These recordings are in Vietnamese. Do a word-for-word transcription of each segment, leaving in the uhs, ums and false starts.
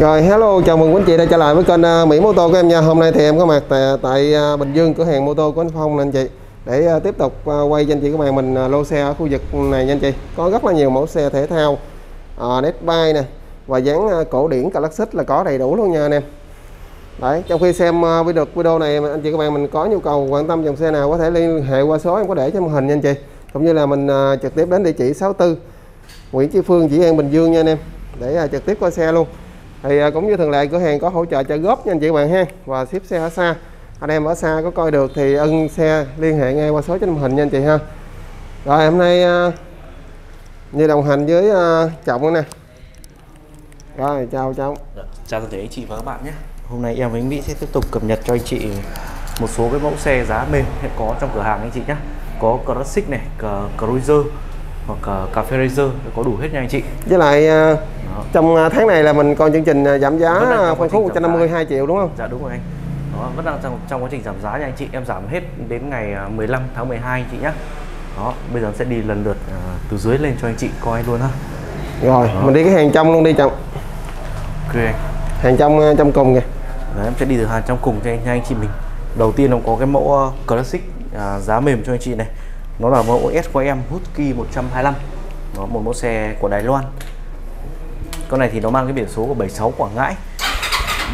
Rồi hello, chào mừng quý anh chị đã trở lại với kênh Mỹ Mô Tô của em nha. Hôm nay thì em có mặt tại, tại Bình Dương, cửa hàng Mô Tô của anh Phong nè anh chị. Để tiếp tục quay cho anh chị các bạn mình lô xe ở khu vực này nha anh chị. Có rất là nhiều mẫu xe thể thao, uh, Netbike nè, và dáng cổ điển classic là có đầy đủ luôn nha anh em. Đấy, trong khi xem video video này anh chị các bạn mình có nhu cầu quan tâm dòng xe nào có thể liên hệ qua số em có để trên màn hình nha anh chị. Cũng như là mình uh, trực tiếp đến địa chỉ sáu mươi tư Nguyễn Chí Phương, Dĩ An, Bình Dương nha anh em. Để uh, trực tiếp coi xe luôn. Thì uh, cũng như thường lệ cửa hàng có hỗ trợ trả góp nha anh chị các bạn ha, và ship xe ở xa. Anh em ở xa có coi được thì ưng xe liên hệ ngay qua số trên màn hình nha anh chị ha. Rồi hôm nay uh, như đồng hành với uh, Trọng nữa nè. Rồi chào Trọng. Chào tất cả anh chị và các bạn nhé. Hôm nay em với anh Mỹ sẽ tiếp tục cập nhật cho anh chị một số cái mẫu xe giá mềm hiện có trong cửa hàng anh chị nhé. Có Classic này, Cruiser hoặc cà phê Racer, có đủ hết nha anh chị. Với lại uh, trong tháng này là mình còn chương trình giảm giá phân khúc một trăm năm mươi hai triệu đúng không? Dạ đúng rồi anh. Đó, vẫn đang trong, trong quá trình giảm giá nha anh chị. Em giảm hết đến ngày mười lăm tháng mười hai anh chị nhé. Đó, bây giờ sẽ đi lần lượt uh, từ dưới lên cho anh chị coi luôn ha. Rồi, đó. Mình đi cái hàng trong luôn đi Trọng. Ok. Hàng trong trong cùng kìa. Đấy, em sẽ đi từ hàng trong cùng cho anh, anh chị mình. Đầu tiên nó có cái mẫu uh, Classic uh, giá mềm cho anh chị này. Nó là mẫu ét quy em Husky một hai lăm. Nó một mẫu xe của Đài Loan. Con này thì nó mang cái biển số của bảy sáu Quảng Ngãi.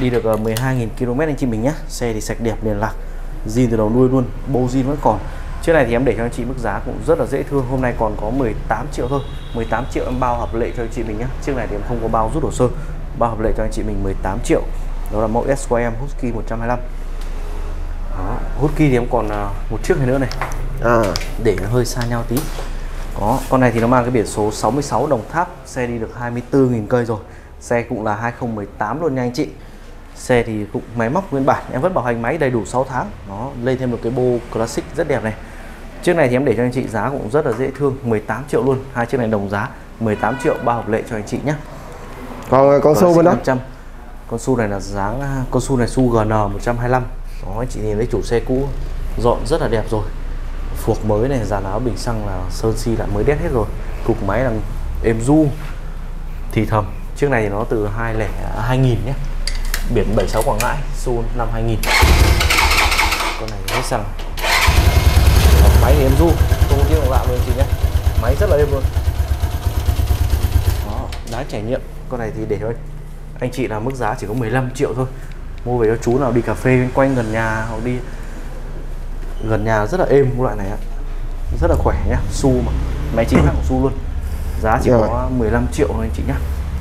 Đi được mười hai nghìn ki lô mét anh chị mình nhé. Xe thì sạch đẹp, liền lạc, zin từ đầu đuôi luôn, bô zin vẫn còn. Chiếc này thì em để cho anh chị mức giá cũng rất là dễ thương. Hôm nay còn có mười tám triệu thôi. mười tám triệu em bao hợp lệ cho anh chị mình nhé. Chiếc này thì em không có bao rút hồ sơ. Bao hợp lệ cho anh chị mình mười tám triệu. Đó là mẫu ét quy em Husky một hai lăm. Đó, Husky thì em còn một chiếc này nữa này. À, để nó hơi xa nhau tí. Có con này thì nó mang cái biển số sáu mươi sáu Đồng Tháp, xe đi được hai mươi tư nghìn cây rồi. Xe cũng là hai không một tám luôn nha anh chị. Xe thì cũng máy móc nguyên bản, em vẫn bảo hành máy đầy đủ sáu tháng. Nó lên thêm một cái bô Classic rất đẹp này. Chiếc này thì em để cho anh chị giá cũng rất là dễ thương, mười tám triệu luôn. Hai chiếc này đồng giá, mười tám triệu bao hợp lệ cho anh chị nhé. Còn con su bên đó. Con su này là dáng con su này su giê en một hai lăm. Đó anh chị nhìn thấy chủ xe cũ dọn rất là đẹp rồi. Phuộc mới này, dàn áo bình xăng là sơn si lại mới đét hết rồi. Cục máy là êm du thì thầm. Chiếc này thì nó từ hai không không hai nghìn nhé. Biển bảy sáu Quảng Ngãi, Sun năm hai nghìn. Con này hết xăng. Máy thì êm du, không có tiếng động lạ luôn chị nhé. Máy rất là êm luôn. Đó, đáng trải nghiệm. Con này thì để thôi anh chị là mức giá chỉ có mười lăm triệu thôi. Mua về cho chú nào đi cà phê bên quanh gần nhà hoặc đi gần nhà rất là êm cái loại này ạ. Rất là khỏe nhá, su mà. Máy chính hãng của su luôn. Giá chỉ rồi. Có mười lăm triệu thôi anh chị nhá.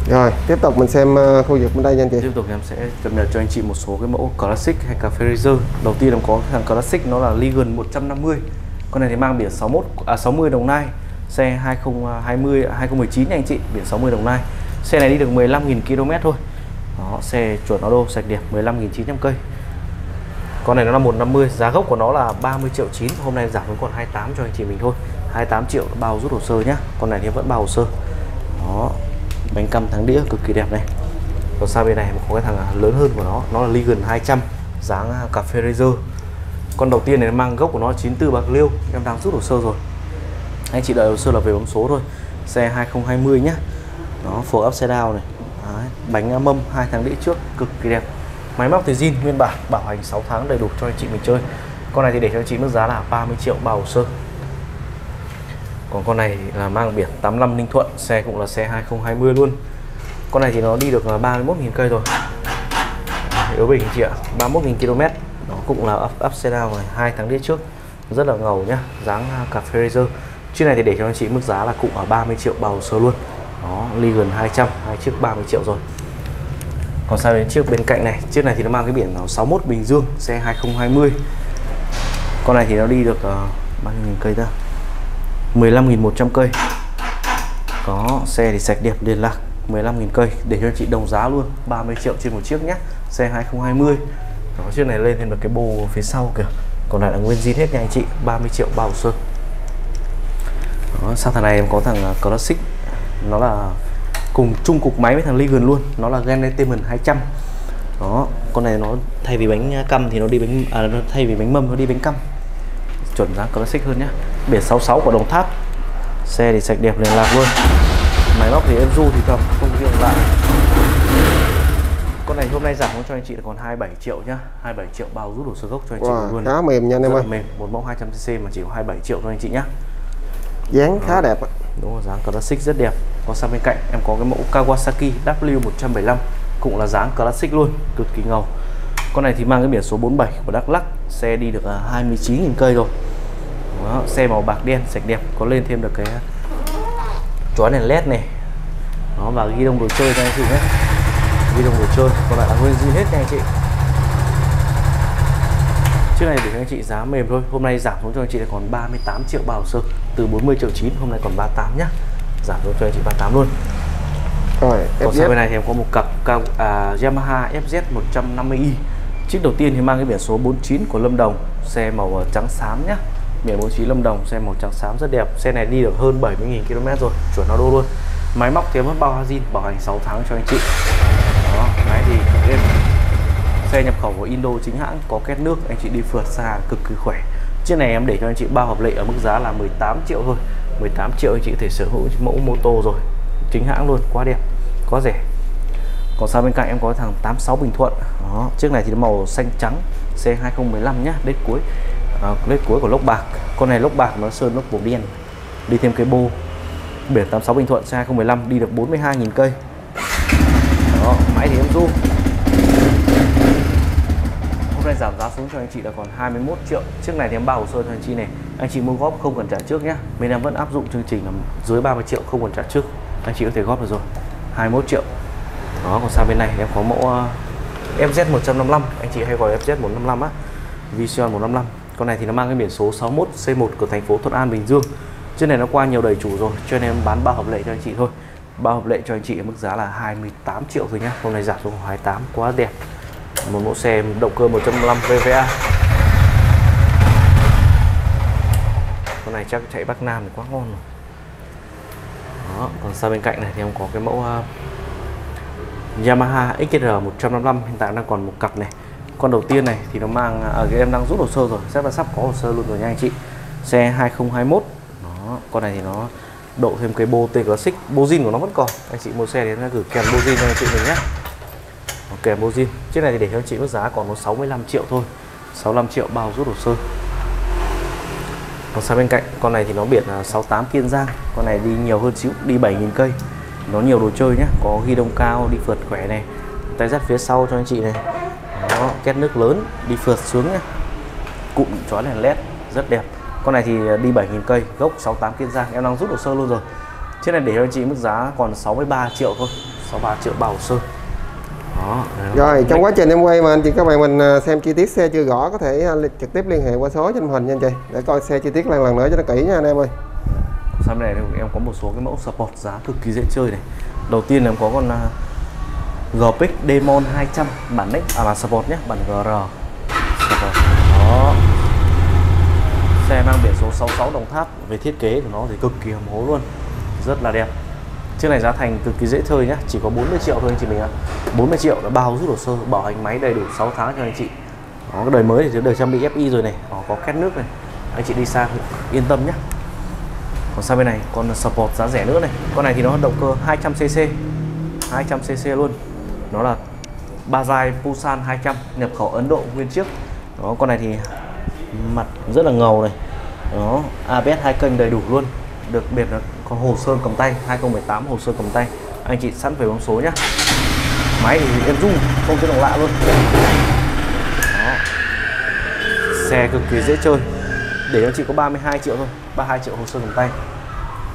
Rồi, tiếp tục mình xem uh, khu vực bên đây nha anh chị. Tiếp tục em sẽ cập nhật cho anh chị một số cái mẫu Classic hay cà phê Racer. Đầu tiên em có thằng Classic nó là Legion một trăm năm mươi. Con này thì mang biển sáu mươi mốt à sáu mươi Đồng Nai, xe hai không hai không hai không mười chín nha anh chị, biển sáu mươi Đồng Nai. Xe này đi được mười lăm nghìn ki lô mét thôi. Đó, xe chuẩn nó đô sạch đẹp, mười lăm nghìn chín trăm cây. Con này nó là một năm mươi, giá gốc của nó là ba mươi triệu chín, hôm nay giảm vẫn còn hai mươi tám cho anh chị mình thôi. hai mươi tám triệu bao rút hồ sơ nhá. Con này thì vẫn bao hồ sơ. Đó. Bánh căm thắng đĩa cực kỳ đẹp này. Còn sang bên này có cái thằng lớn hơn của nó, nó là Legion hai trăm, dáng cà phê Racer. Con đầu tiên này nó mang gốc của nó chín tư Bạc Liêu, em đang rút hồ sơ rồi. Anh chị đợi hồ sơ là về bấm số thôi. Xe hai không hai không nhá. Nó full upside down này. Đấy, bánh mâm hai tháng đĩa trước cực kỳ đẹp. Máy móc thì zin nguyên bản, bảo hành sáu tháng đầy đủ cho anh chị mình chơi. Con này thì để cho anh chị mức giá là ba mươi triệu bao hồ sơ. Còn con này là mang biển tám lăm Ninh Thuận, xe cũng là xe hai không hai không luôn. Con này thì nó đi được ba mươi mốt nghìn cây rồi. Yếu bình chị ạ, ba mươi mốt nghìn ki lô mét. Nó cũng là up, upside down này, hai tháng đĩa trước. Rất là ngầu nhá, dáng cà phê Racer. Chiếc này thì để cho anh chị mức giá là cũng ở ba mươi triệu bao hồ sơ luôn. Đó, Legion hai trăm, hai chiếc ba mươi triệu rồi. Còn sang đến chiếc bên cạnh này, chiếc này thì nó mang cái biển là sáu mốt Bình Dương, xe hai không hai không. Con này thì nó đi được uh, bao nhiêu nghìn cây ta? mười lăm nghìn một trăm cây. Có, xe thì sạch đẹp liền lạc, mười lăm nghìn cây, để cho chị đồng giá luôn, ba mươi triệu trên một chiếc nhé, xe hai không hai không. Đó, chiếc này lên thêm được cái bồ phía sau kìa. Còn lại là nguyên zin hết nha anh chị, ba mươi triệu bao sơn. Đó, sang thằng này em có thằng uh, Classic, nó là cùng chung cục máy với thằng Legion luôn, nó là Genetainment hai trăm. Đó, con này nó thay vì bánh căm thì nó đi bánh à, thay vì bánh mâm nó đi bánh căm. Chuẩn giá Classic hơn nhá. Biển sáu sáu của Đồng Tháp. Xe thì sạch đẹp liền lạc luôn. Máy móc thì em du thì cầm, không riêng lại. nay giảm cho anh chị là còn hai mươi bảy triệu nhá, hai mươi bảy triệu bao rút đủ số gốc cho anh wow, chị luôn. Khá mềm nha anh em ơi. Mềm, một mẫu hai trăm xê xê mà chỉ có hai mươi bảy triệu thôi anh chị nhá. Dáng khá đẹp ạ. Đúng rồi, dáng classic rất đẹp. Còn sang bên cạnh em có cái mẫu Kawasaki W một bảy năm cũng là dáng classic luôn, cực kỳ ngầu. Con này thì mang cái biển số bốn mươi bảy của Đắk Lắk, xe đi được hai mươi chín nghìn cây rồi. Đó, xe màu bạc đen sạch đẹp, có lên thêm được cái chói đèn led này. Nó và ghi đông đồ chơi cho anh chị nhé. Ghi đông đồ chơi, còn lại là nguyên zin hết nha anh chị. Chiếc này để cho anh chị giá mềm thôi. Hôm nay giảm xuống cho anh chị là còn ba mươi tám triệu bao sơ, từ bốn mươi triệu chín hôm nay còn ba mươi tám nhá. Giảm xuống cho anh chị ba mươi tám luôn. Rồi, còn sang bên này thì em có một cặp à, Yamaha ép dét một trăm năm mươi i. Chiếc đầu tiên thì mang cái biển số bốn mươi chín của Lâm Đồng, xe màu trắng xám nhá. Biển bốn mươi chín Lâm Đồng, xe màu trắng xám rất đẹp. Xe này đi được hơn bảy mươi nghìn ki lô mét rồi, chuẩn auto luôn. Máy móc thì em vẫn bao hazin, bảo hành sáu tháng cho anh chị. Đó, máy thì em xe nhập khẩu của Indo chính hãng, có két nước, anh chị đi phượt xa cực kỳ khỏe. Chiếc này em để cho anh chị bao hợp lệ ở mức giá là mười tám triệu thôi. mười tám triệu anh chị có thể sở hữu mẫu mô tô rồi, chính hãng luôn, quá đẹp, quá rẻ. Còn sang bên cạnh em có thằng tám mươi sáu Bình Thuận. Đó, chiếc này thì màu xanh trắng, xe hai không một năm nhá, đết cuối. À, đết cuối của lốc bạc. Con này lốc bạc nó sơn lốc màu đen. Đi thêm cái bô. Biển tám mươi sáu Bình Thuận, xe hai không một năm đi được bốn mươi hai nghìn cây. Đó, máy thì em zoom. Hôm nay giảm giá xuống cho anh chị là còn hai mươi mốt triệu. Chiếc này thì em bao hồ sơ cho anh chị này. Anh chị mua góp không cần trả trước nhé. Bên em vẫn áp dụng chương trình là dưới ba mươi triệu không cần trả trước. Anh chị có thể góp được rồi, hai mươi mốt triệu. Đó, còn sang bên này em có mẫu uh, ép dét một trăm năm mươi lăm, anh chị hay gọi ép dét một trăm năm mươi lăm á, Vision một trăm năm mươi lăm. Con này thì nó mang cái biển số sáu mươi mốt C một của thành phố Thuận An, Bình Dương. Trên này nó qua nhiều đầy chủ rồi, cho nên em bán bao hợp lệ cho anh chị thôi. Bao hợp lệ cho anh chị ở mức giá là hai mươi tám triệu thôi nhá. Hôm nay giảm xuống hai mươi tám, quá đẹp. Một mẫu xe động cơ một trăm năm mươi V V A. Con này chắc chạy Bắc Nam thì quá ngon rồi. Đó, còn sang bên cạnh này thì em có cái mẫu uh, Yamaha ích rờ một trăm năm mươi lăm, hiện tại đang còn một cặp này. Con đầu tiên này thì nó mang ở cái em đang rút hồ sơ rồi, chắc là sắp có hồ sơ luôn rồi nha anh chị. Xe hai không hai mốt. Đó, con này thì nó độ thêm cái bô tê classic, bô zin của nó vẫn còn. Anh chị mua xe đến gửi kèm bô zin cho anh chị mình nhé. Kèm bô zin. Chiếc này thì để cho anh chị mức giá còn có sáu mươi lăm triệu thôi. sáu mươi lăm triệu bao rút hồ sơ. Còn sang bên cạnh, con này thì nó biển là sáu mươi tám Kiên Giang. Con này đi nhiều hơn xíu, đi bảy nghìn cây. Nó nhiều đồ chơi nhé, có ghi đông cao, đi phượt khỏe này. Tay dắt phía sau cho anh chị này. Đó, két nước lớn, đi phượt xuống nhé. Cụm chói đèn led rất đẹp. Con này thì đi bảy nghìn cây, gốc sáu mươi tám Kiên Giang. Em đang rút hồ sơ luôn rồi. Chiếc này để cho anh chị mức giá còn sáu mươi ba triệu thôi. sáu mươi ba triệu bao hồ sơ. Đó, rồi trong quá trình em quay mà anh chị các bạn mình xem chi tiết xe chưa rõ có thể trực tiếp liên hệ qua số trên màn hình nha anh chị, để coi xe chi tiết lần lần nữa cho nó kỹ nha anh em ơi. Sau này em có một số cái mẫu Sport giá cực kỳ dễ chơi này. Đầu tiên là em có con giê pê ích Demon hai trăm bản next à là Sport nhé, bản giê rờ. Đó. Xe mang biển số sáu mươi sáu Đồng Tháp, về thiết kế của nó thì cực kỳ hầm hố luôn, rất là đẹp. Chiếc này giá thành cực kỳ dễ chơi nhá, chỉ có bốn mươi triệu thôi anh chị mình ạ. bốn mươi triệu đã bao rút hồ sơ, bảo hành máy đầy đủ sáu tháng cho anh chị. Đó, cái đời mới thì đời trang bị ép i rồi này, nó có két nước này. Anh chị đi xa yên tâm nhá. Còn sang bên này, con Sport giá rẻ nữa này. Con này thì nó động cơ hai trăm xê xê. hai trăm xê xê luôn. Nó là Bajaj Pulsar hai trăm, nhập khẩu Ấn Độ nguyên chiếc. Đó, con này thì mặt rất là ngầu này. Đó, a bê ét hai kênh đầy đủ luôn. Đặc biệt là có hồ sơn cầm tay, hai không một tám hồ sơn cầm tay. Anh chị sẵn về bóng số nhá. Máy thì em rung không tiếng động lạ luôn. Đó. Xe cực kỳ dễ chơi. Để cho chị có ba mươi hai triệu thôi, ba mươi hai triệu hồ sơn cầm tay.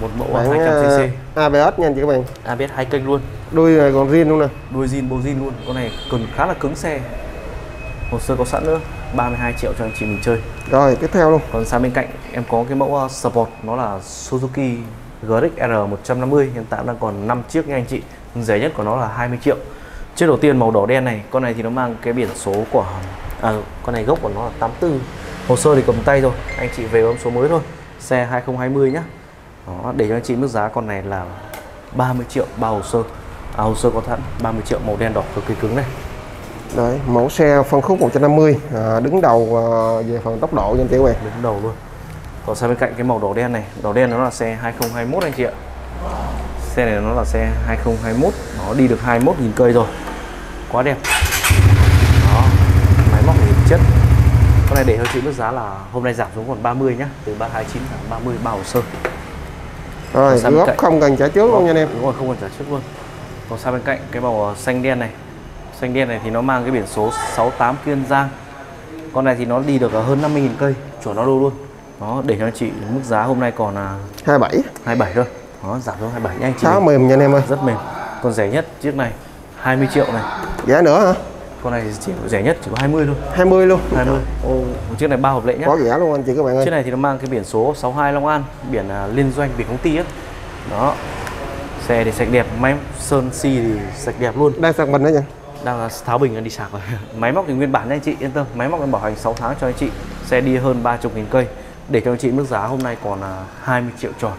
Một mẫu hai trăm xê xê. a bê ét nha anh chị các bạn. a bê ét hai kênh luôn. Đuôi này còn zin luôn nè. Đuôi zin bô zin luôn. Con này cần khá là cứng xe. Hồ sơ có sẵn nữa, ba mươi hai triệu cho anh chị mình chơi. Rồi, tiếp theo luôn. Còn sang bên cạnh em có cái mẫu Sport, nó là Suzuki giê rờ ích rờ một trăm năm mươi, hiện tại đang còn năm chiếc nha anh chị. Rẻ nhất của nó là hai mươi triệu. Chiếc đầu tiên màu đỏ đen này, con này thì nó mang cái biển số của à, con này gốc của nó là tám mươi tư. Hồ sơ thì cầm tay rồi, anh chị về bấm số mới thôi. Xe hai không hai không nhá. Đó, để cho anh chị mức giá con này là ba mươi triệu bao hồ sơ. À, hồ sơ có sẵn, ba mươi triệu màu đen đỏ cực kỳ cứng này. Đấy, mẫu xe phân khúc một trăm năm mươi à, đứng đầu à, về phần tốc độ nha anh chị ơi. Đứng đầu luôn. Còn sang bên cạnh cái màu đỏ đen này, đỏ đen nó là xe hai không hai mốt anh chị ạ. Xe này nó là xe hai không hai mốt, nó đi được hai mươi mốt nghìn cây rồi. Quá đẹp. chất. Con này để hơi chịu mức giá là hôm nay giảm xuống còn ba mươi nhá, từ ba hai chín giảm ba mươi bao hồ sơ. Rồi, góc không cần trả trước luôn nha anh em. Đúng rồi, không cần trả trước luôn. Còn sang bên cạnh cái màu xanh đen này. Xanh đen này thì nó mang cái biển số sáu tám Kiên Giang. Con này thì nó đi được hơn năm mươi nghìn cây, chuẩn nó luôn. Đó, để cho anh chị mức giá hôm nay còn là hai mươi bảy. hai mươi bảy thôi. Đó, giảm xuống hai mươi bảy nha anh chị. Khá mềm nha anh em ơi. Rất mềm. Còn rẻ nhất chiếc này hai mươi triệu này. Giá nữa hả? Con này chỉ rẻ nhất chỉ có hai mươi thôi. hai mươi luôn. hai mươi. Ô, một chiếc này ba hộp lệ nhá. Có rẻ luôn anh chị các bạn ơi. Chiếc này thì nó mang cái biển số sáu hai Long An, biển uh, liên doanh biển công ty ấy. Đó. Xe thì sạch đẹp, máy sơn xi si thì sạch đẹp luôn. Đang sạc bình nữa nhỉ? Đang tháo bình đi sạc rồi. Máy móc thì nguyên bản nha anh chị, yên tâm, máy móc em bảo hành sáu tháng cho anh chị. Xe đi hơn ba mươi nghìn cây. Để cho anh chị mức giá hôm nay còn là uh, hai mươi triệu tròn.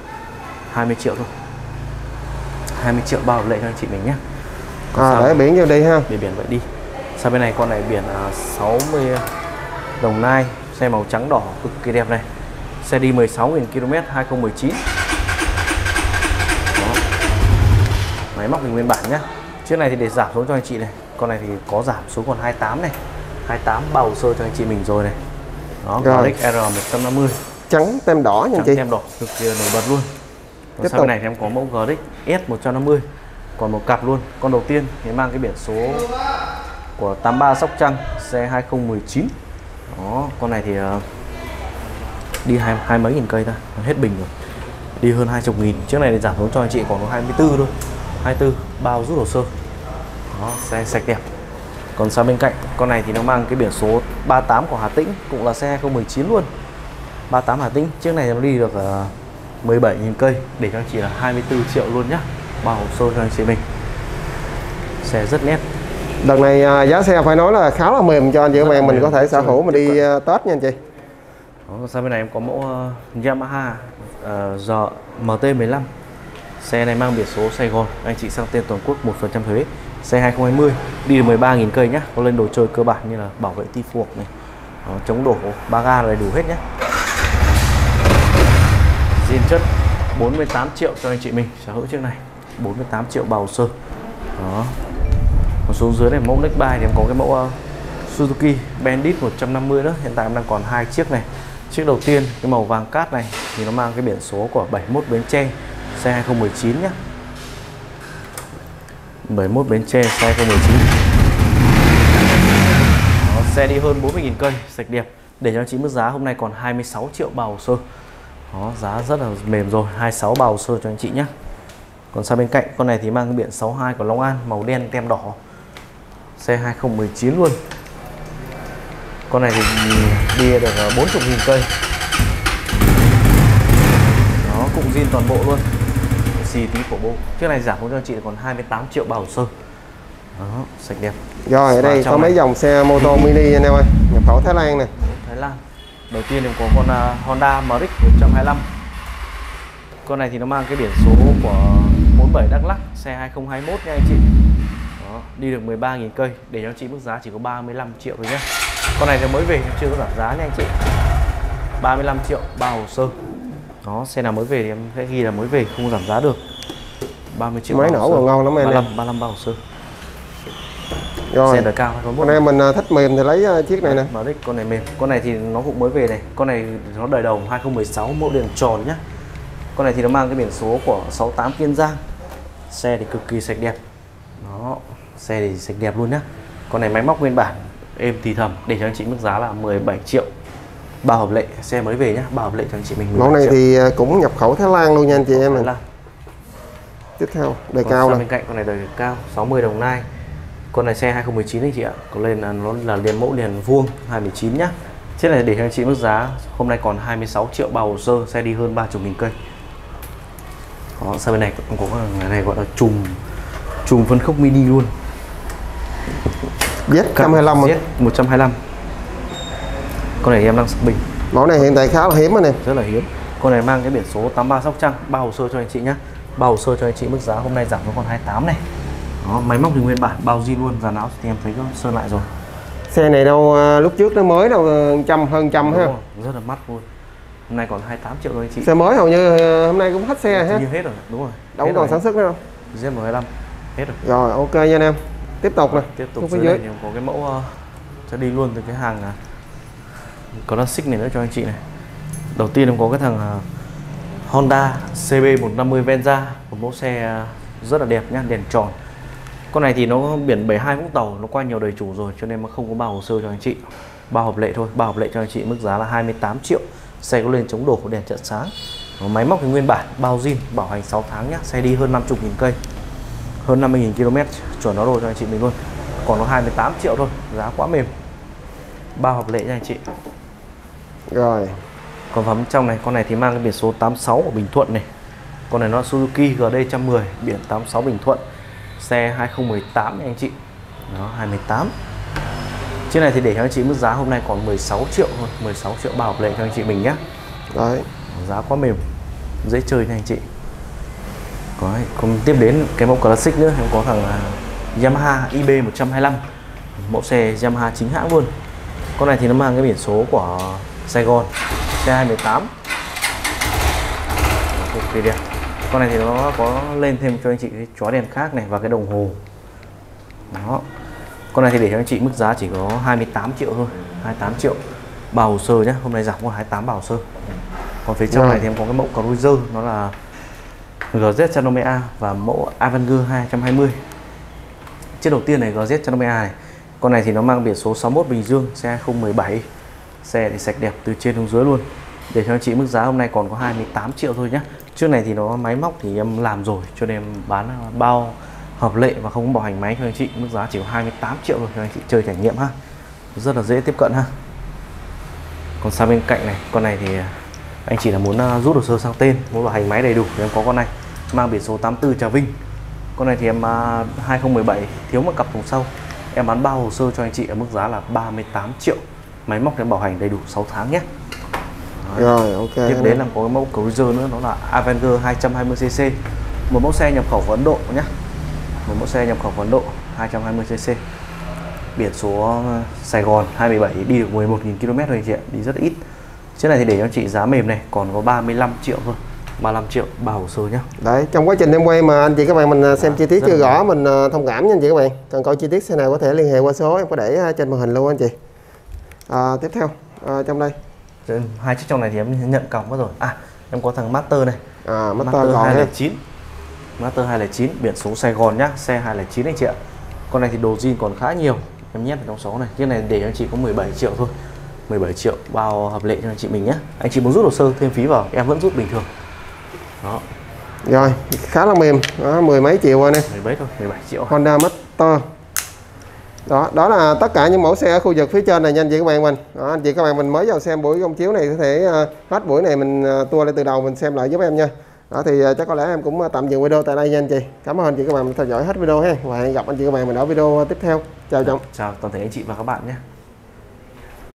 hai mươi triệu thôi. hai mươi triệu ba hộp lệ cho anh chị mình nhé. À, để biển vô đi ha. Để biển vậy đi. Sang bên này con này biển sáu mươi Đồng Nai, xe màu trắng đỏ cực kỳ đẹp này. Xe đi mười sáu nghìn ki lô mét hai không một chín. Đó. Máy móc thì nguyên bản nhá. Chiếc này thì để giảm xuống cho anh chị này. Con này thì có giảm xuống còn hai mươi tám này. hai mươi tám bao hồ sơ cho anh chị mình rồi này. Đó, giê rờ một trăm năm mươi. Trắng tem đỏ nha anh chị. Tem đỏ cực kỳ nổi bật luôn. Còn sang bên này thì em có mẫu giê ép ích ét một trăm năm mươi. Còn một cặp luôn. Con đầu tiên thì mang cái biển số của tám ba Sóc Trăng, xe hai không một chín. Đó, con này thì uh, đi hai, hai mấy nghìn cây ta, hết bình rồi. Đi hơn hai mươi nghìn. Chiếc này thì giảm xuống cho anh chị còn có hai mươi tư thôi. hai mươi tư bao rút hồ sơ. Đó, xe sạch đẹp. Còn sang bên cạnh, con này thì nó mang cái biển số ba tám của Hà Tĩnh, cũng là xe hai không một chín luôn. ba tám Hà Tĩnh, chiếc này nó đi được uh, mười bảy nghìn cây, để cho anh chị là hai mươi tư triệu luôn nhá. Bao hồ sơ cho anh chị mình. Xe rất nét. Đợt này giá xe phải nói là khá là mềm cho anh chị các bạn, mình có thể sở hữu mà đi Tết nha anh chị. Đó, sang bên này em có mẫu uh, Yamaha uh, em tê mười lăm. Xe này mang biển số Sài Gòn, anh chị sang tên toàn quốc một phần trăm thuế. Xe hai không hai mươi, đi được mười ba nghìn cây nhá, có lên đồ chơi cơ bản như là bảo vệ ti phuộc này. Đó, chống đổ, ba ga đầy đủ hết nhá. Zin chất bốn mươi tám triệu cho anh chị mình sở hữu chiếc này. bốn mươi tám triệu bao hồ sơ. Đó. Còn xuống dưới này mẫu next buy thì em có cái mẫu uh, Suzuki Bandit một trăm năm mươi đó. Hiện tại em đang còn hai chiếc này. Chiếc đầu tiên cái màu vàng cát này thì nó mang cái biển số của bảy mốt Bến Tre, xe hai không một chín nhá. bảy mốt Bến Tre, xe hai không một chín. Đó, xe đi hơn bốn mươi nghìn cây, sạch đẹp. Để cho chị mức giá hôm nay còn hai mươi sáu triệu bao hồ sơ. Đó, giá rất là mềm rồi, hai mươi sáu bao hồ sơ cho anh chị nhé. Còn sang bên cạnh con này thì mang cái biển sáu hai của Long An, màu đen tem đỏ. Xe hai không một chín luôn. Con này thì đi được bốn mươi nghìn cây. Nó cũng zin toàn bộ luôn. Xì tí của bộ. Chiếc này giảm cho chị còn hai mươi tám triệu bao hồ sơ. Đó, sạch đẹp. Rồi ở đây có mấy này. Dòng xe mô tô mini anh em ơi, nhập khẩu Thái Lan này. Thái Lan. Đầu tiên thì có con uh, Honda em rờ ích một trăm hai mươi lăm. Con này thì nó mang cái biển số của bốn bảy Đắk Lắk, xe hai không hai mốt nha anh chị. Đó, đi được mười ba nghìn cây, để cho chị mức giá chỉ có ba mươi lăm triệu thôi nhé. Con này thì mới về chưa có giảm giá nha anh chị. ba mươi lăm triệu bao hồ sơ. Đó, xe nào mới về thì em sẽ ghi là mới về, không giảm giá được. ba mươi triệu. Máy nổ còn ngon lắm em. ba mươi lăm bao hồ sơ. Rồi. Xe đời cao. Con này mình thích mềm thì lấy chiếc này nè. Con này mềm. Con này thì nó cũng mới về này. Con này nó đời đầu hai không một sáu, mẫu đèn tròn nhá. Con này thì nó mang cái biển số của sáu tám Kiên Giang. Xe thì cực kỳ sạch đẹp. Đó, xe thì sạch đẹp luôn nhá. Con này máy móc nguyên bản, êm thì thầm, để cho anh chị mức giá là mười bảy triệu. Ba hợp lệ, xe mới về nhá, ba hợp lệ cho anh chị mình. Món này triệu. Thì cũng nhập khẩu Thái Lan luôn nha anh chị em này. Tiếp theo, đời còn cao này. Bên cạnh con này đời cao, sáu mươi Đồng Nai. Con này xe hai không một chín anh chị ạ. Có lên là nó là liền mẫu liền vuông hai không một chín nhá. Chiếc này để cho anh chị mức giá hôm nay còn hai mươi sáu triệu bao hồ sơ, xe đi hơn ba mươi nghìn cây. Đó, sang bên này cũng có cái này gọi là chùm chùm phân khúc mini luôn. G Z một trăm hai mươi lăm. Con này em đang bình. Món này hiện tại khá là hiếm rồi này. Rất là hiếm. Con này mang cái biển số tám ba Sóc Trăng, bao hồ sơ cho anh chị nhé. Bao hồ sơ cho anh chị, mức giá hôm nay giảm xuống còn hai mươi tám này. Đó, máy móc thì nguyên bản, bao zin luôn, dàn áo thì em thấy sơn lại rồi. Xe này đâu lúc trước nó mới đâu trăm hơn trăm ha. Rất là mát luôn. Hôm nay còn hai mươi tám triệu thôi anh chị. Xe mới hầu như hôm nay cũng hết xe hết. Như hết rồi, đúng rồi. Đâu còn rồi. Sản xuất nữa đâu. giê một hai lăm hết rồi. Rồi, ok nha anh em. Tiếp tục rồi, này. Tiếp tục dưới, dưới này có cái mẫu sẽ đi luôn từ cái hàng à, Classic này nữa cho anh chị này. Đầu tiên có cái thằng à, Honda xê bê một năm mươi Venza, một mẫu xe rất là đẹp nhá, đèn tròn. Con này thì nó biển bảy hai Vũng Tàu, nó qua nhiều đời chủ rồi cho nên mà không có bao hồ sơ cho anh chị. Bao hợp lệ thôi, bao hợp lệ cho anh chị, mức giá là hai mươi tám triệu. Xe có lên chống đổ, đèn chợt sáng. Máy móc thì nguyên bản, bao zin, bảo hành sáu tháng nhá. Xe đi hơn năm mươi nghìn cây, hơn năm mươi nghìn ki lô mét, chuẩn nó rồi cho anh chị mình luôn. Còn nó hai mươi tám triệu thôi, giá quá mềm. Bao hợp lệ nha anh chị. Rồi. Còn phẩm trong này, con này thì mang cái biển số tám sáu của Bình Thuận này. Con này nó là Suzuki G D một một không, biển tám sáu Bình Thuận. Xe hai không một tám anh chị. Đó, hai mươi tám. Chiếc này thì để cho anh chị mức giá hôm nay còn mười sáu triệu thôi, mười sáu triệu bảo lệ cho anh chị mình nhé. Đấy, giá quá mềm, dễ chơi nha anh chị. Đấy, còn tiếp đến cái mẫu Classic nữa, em có thằng Yamaha I B một hai năm, mẫu xe Yamaha chính hãng luôn. Con này thì nó mang cái biển số của Sài Gòn, xe hai mươi tám. Ok đẹp. Con này thì nó có lên thêm cho anh chị cái chói đèn khác này và cái đồng hồ. Đó. Con này thì để cho anh chị mức giá chỉ có hai mươi tám triệu thôi, hai mươi tám triệu bảo hồ sơ nhé. Hôm nay giảm còn hai mươi tám bảo hồ sơ. Còn phía trong này thì em có cái mẫu Cruiser, nó là giê zét Cano Mea và mẫu Avenger hai hai không. Chiếc đầu tiên này giê zét Cano Mea này. Con này thì nó mang biển số sáu mốt Bình Dương, xe hai không một bảy. Xe thì sạch đẹp từ trên xuống dưới luôn. Để cho anh chị mức giá hôm nay còn có hai mươi tám triệu thôi nhé. Trước này thì nó máy móc thì em làm rồi cho nên em bán bao hợp lệ và không bảo hành máy cho anh chị, mức giá chỉ có hai mươi tám triệu rồi cho anh chị chơi trải nghiệm ha. Rất là dễ tiếp cận ha. Còn sang bên cạnh này, con này thì anh chỉ là muốn rút hồ sơ sang tên, muốn bảo hành máy đầy đủ thì em có con này, mang biển số tám tư Trà Vinh. Con này thì em hai không một bảy, thiếu một cặp thùng sau. Em bán bao hồ sơ cho anh chị ở mức giá là ba mươi tám triệu. Máy móc em bảo hành đầy đủ sáu tháng nhé. Rồi, ok. Tiếp đến là có cái mẫu Cruiser nữa, nó là Avenger hai trăm hai mươi xê xê. Một mẫu xe nhập khẩu của Ấn Độ nhé. Một mẫu xe nhập khẩu của Ấn Độ hai trăm hai mươi xê xê. Biển số Sài Gòn hai mươi bảy, đi được mười một nghìn ki lô mét rồi anh chị ạ, đi rất ít. Chiếc này thì để cho chị giá mềm này, còn có ba mươi lăm triệu thôi. ba mươi lăm triệu bao hồ sơ nhé. Đấy, trong quá trình em quay mà anh chị các bạn mình xem à, chi tiết chưa rõ đẹp. Mình thông cảm nha anh chị các bạn. Cần coi chi tiết xe nào có thể liên hệ qua số em có để trên màn hình luôn anh chị. À, tiếp theo à, trong đây hai chiếc trong này thì em nhận cọc mất rồi. À, em có thằng Master này. À, Master, Master hai không chín. Master hai không chín, biển số Sài Gòn nhá, xe hai không chín anh chị ạ. Con này thì đồ zin còn khá nhiều, em nhét vào trong số này. Chiếc này để anh chị có mười bảy triệu thôi. mười bảy triệu bao hợp lệ cho anh chị mình nhé. Anh chị muốn rút hồ sơ thêm phí vào, em vẫn rút bình thường. Đó. Rồi, khá là mềm. Đó, mười mấy triệu rồi nè. mười bảy thôi, mười bảy triệu. Honda Master. Đó, đó là tất cả những mẫu xe ở khu vực phía trên này nha anh chị các bạn mình. Đó, anh chị các bạn mình mới vào xem buổi công chiếu này có thể uh, hết buổi này mình uh, tua lại từ đầu mình xem lại giúp em nha. Đó thì uh, chắc có lẽ em cũng tạm dừng video tại đây nha anh chị. Cảm ơn anh chị các bạn mình theo dõi hết video ha. Và hẹn gặp anh chị các bạn mình ở video tiếp theo. Chào chồng. Chào toàn thể anh chị và các bạn nhé.